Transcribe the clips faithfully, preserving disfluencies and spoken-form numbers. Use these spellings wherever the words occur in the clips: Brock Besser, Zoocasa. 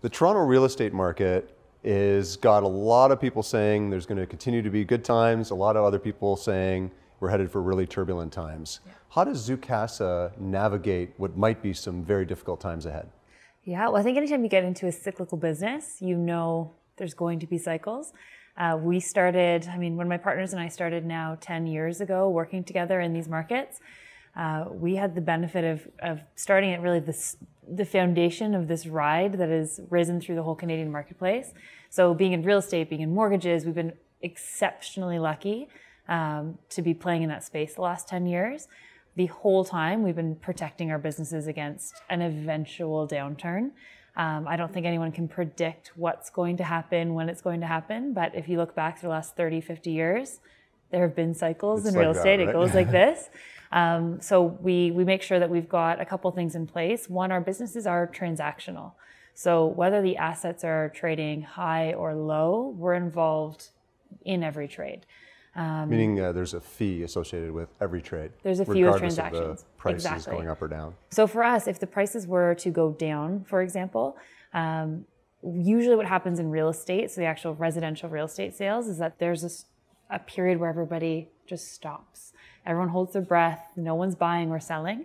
The Toronto real estate market is got a lot of people saying there's going to continue to be good times, a lot of other people saying we're headed for really turbulent times. Yeah. How does Zoocasa navigate what might be some very difficult times ahead? Yeah, well, I think anytime you get into a cyclical business, you know there's going to be cycles. Uh, we started, I mean, when my partners and I started now ten years ago working together in these markets, uh, we had the benefit of, of starting at really this, the foundation of this ride that has risen through the whole Canadian marketplace. So being in real estate, being in mortgages, we've been exceptionally lucky um, to be playing in that space the last ten years. The whole time we've been protecting our businesses against an eventual downturn. Um, I don't think anyone can predict what's going to happen, when it's going to happen, but if you look back to the last thirty, fifty years, there have been cycles it's in like real estate, that, right? It goes like this. Um, so we, we make sure that we've got a couple things in place. One, our businesses are transactional. So whether the assets are trading high or low, we're involved in every trade. Um, Meaning uh, there's a fee associated with every trade. There's a fee with transactions. Regardless of the prices exactly. going up or down. So for us, if the prices were to go down, for example, um, usually what happens in real estate, so the actual residential real estate sales, is that there's a a period where everybody just stops. Everyone holds their breath, no one's buying or selling.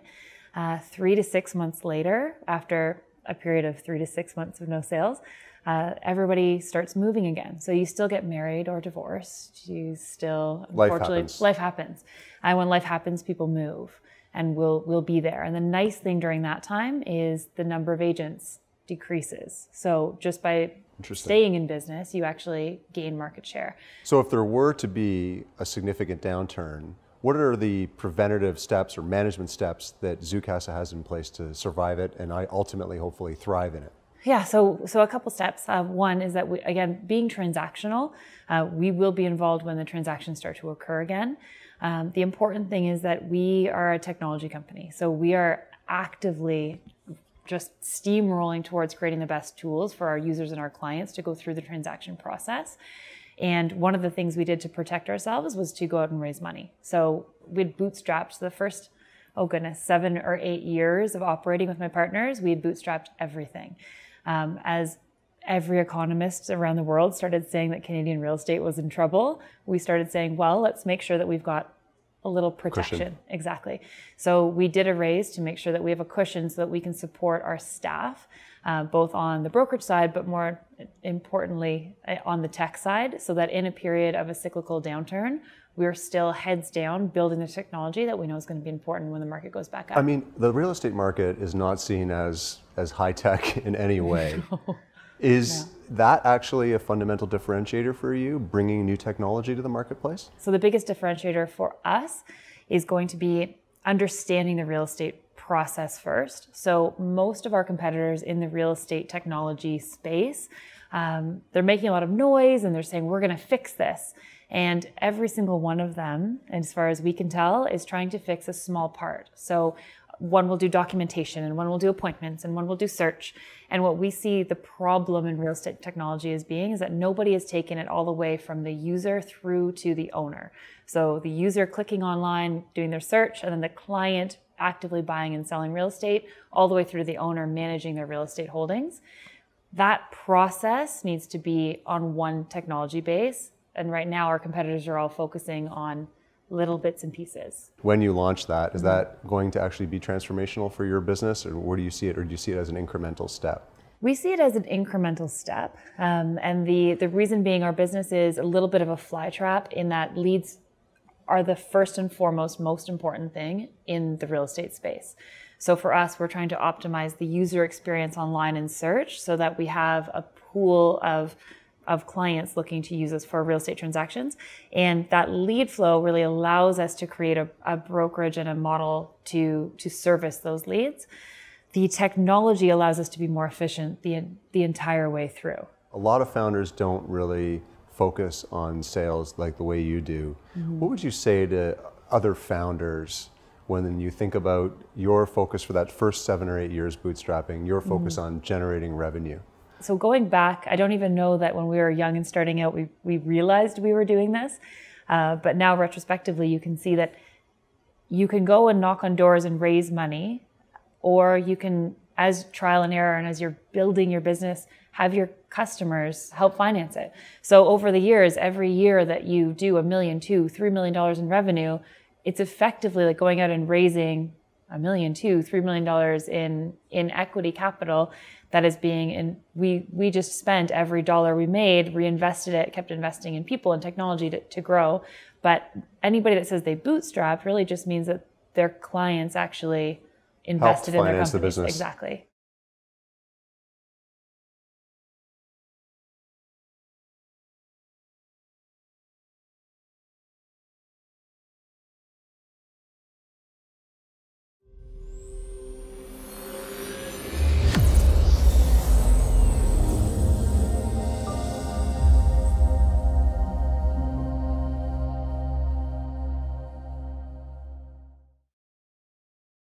Uh, three to six months later, after a period of three to six months of no sales, uh, everybody starts moving again. So you still get married or divorced. You still, unfortunately, life happens. Life happens. And when life happens, people move, and we'll, we'll be there. And the nice thing during that time is the number of agents decreases. So just by staying in business, you actually gain market share. So if there were to be a significant downturn, what are the preventative steps or management steps that Zoocasa has in place to survive it and ultimately hopefully thrive in it? Yeah, so, so a couple steps. Uh, one is that, we, again, being transactional, uh, we will be involved when the transactions start to occur again. Um, the important thing is that we are a technology company. So we are actively just steamrolling towards creating the best tools for our users and our clients to go through the transaction process. And one of the things we did to protect ourselves was to go out and raise money. So we'd bootstrapped the first, oh goodness, seven or eight years of operating with my partners. We had bootstrapped everything. Um, as every economist around the world started saying that Canadian real estate was in trouble, we started saying, well, let's make sure that we've got a little protection. Cushion. Exactly. So we did a raise to make sure that we have a cushion so that we can support our staff, uh, both on the brokerage side, but more importantly on the tech side, so that in a period of a cyclical downturn, we're still heads down building the technology that we know is going to be important when the market goes back up. I mean, the real estate market is not seen as, as high tech in any way. No. Is yeah. that actually a fundamental differentiator for you, bringing new technology to the marketplace? So the biggest differentiator for us is going to be understanding the real estate process first. So most of our competitors in the real estate technology space, um, they're making a lot of noise and they're saying, we're going to fix this. And every single one of them, as far as we can tell, is trying to fix a small part. So one will do documentation, and one will do appointments, and one will do search. And what we see the problem in real estate technology as being is that nobody has taken it all the way from the user through to the owner. So the user clicking online, doing their search, and then the client actively buying and selling real estate, all the way through to the owner managing their real estate holdings. That process needs to be on one technology base. And right now our competitors are all focusing on little bits and pieces. When you launch that, is that going to actually be transformational for your business, or where do you see it, or do you see it as an incremental step? We see it as an incremental step, um, and the, the reason being our business is a little bit of a flytrap in that leads are the first and foremost most important thing in the real estate space. So for us, we're trying to optimize the user experience online and search so that we have a pool of of clients looking to use us for real estate transactions. And that lead flow really allows us to create a, a brokerage and a model to, to service those leads. The technology allows us to be more efficient the, the entire way through. A lot of founders don't really focus on sales like the way you do. Mm-hmm. What would you say to other founders when you think about your focus for that first seven or eight years bootstrapping, your focus mm-hmm. on generating revenue? So going back, I don't even know that when we were young and starting out, we, we realized we were doing this. Uh, but now retrospectively, you can see that you can go and knock on doors and raise money, or you can as trial and error and as you're building your business, have your customers help finance it. So over the years, every year that you do a million, two, three million dollars in revenue, it's effectively like going out and raising a million, two, three million dollars in in equity capital that is being in. We we just spent every dollar we made, reinvested it, kept investing in people and technology to, to grow. But anybody that says they bootstrapped really just means that their clients actually invested in their company. Help finance the business. Exactly.